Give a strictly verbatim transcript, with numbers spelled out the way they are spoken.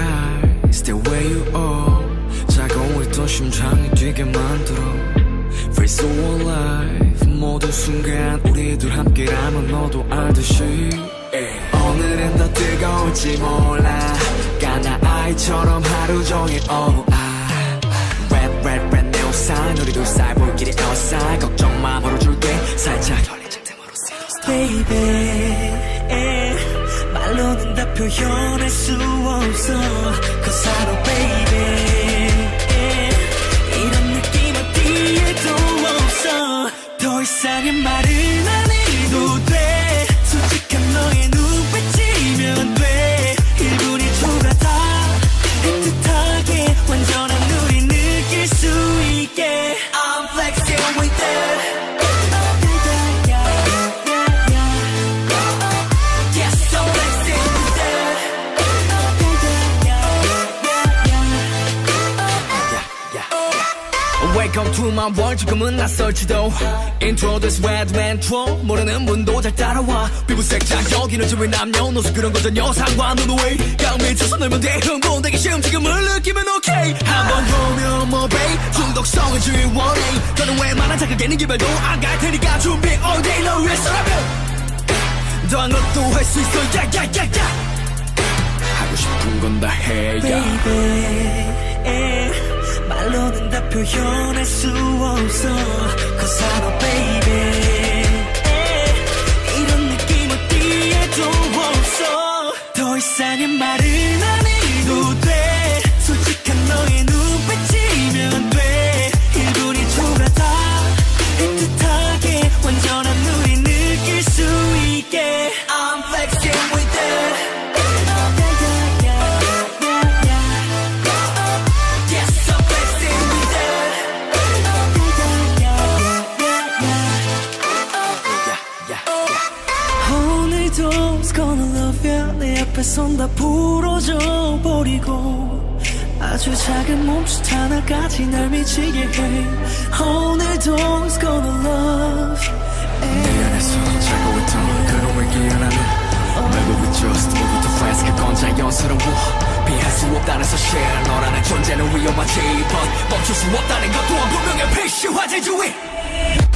high is the way you are. 차가웠던 심장이 뛰게 만들어. Free soul life 모든 순간 우리들 함께라면 너도 알듯이 yeah. 오늘은 더 뜨거울지 몰라 까나아이처럼 하루 종일 oh I Red red red 내 옷살 우리 둘살 볼길이 에어살 걱정 마 벌어줄게 살짝 Baby 말로는 다 표현할 수 없어 Cause I know baby 이런 느낌 어디에도 없어 더 이상의 말은 안 해도 돼 솔직한 너의 눈빛이면 돼 일 분이 초과다 애틋하게 완전한 우리 느낄 수 있게 I'm flexing with that Welcome to my world 지금은 낯설지도 Intro this red man troll 모르는 분도 잘 따라와 피부색상 여기는 지위 남녀노소 그런 건 전혀 상관없는 way 깡 미쳐서 놀면 돼 흥분되기 쉬움 지금을 느끼면 오케이 한번 보면 뭐 babe 중독성은 주의 원해 너는 웬만한 자극에는 기별도 안 갈 테니까 준비 all day 너 위해 서라면 더한 것도 할 수 있어 야야야야 하고 싶은 건 다 해 baby 말로는 다 표현할 수 없어 Cause I know baby 이런 느낌 어디에도 없어 더 이상의 말은 안 해도 돼 솔직한 너의 눈빛이면 돼 일 분이 초과다 애틋하게 완전한 우리 느낄 수 있게 I'm flexing with it 손 다 부러져 버리고 아주 작은 몸짓 하나까지 날 미치게 해 오늘도 it's gonna love 내 안에서 자고 있던 그놈을 기억하는 말고 with just 모두 더 fresca 건 자연스러워 피할 수 없다는 사실 너라는 존재는 위험하지 but 멈출 수 없다는 것 또한 분명히 필수화제주의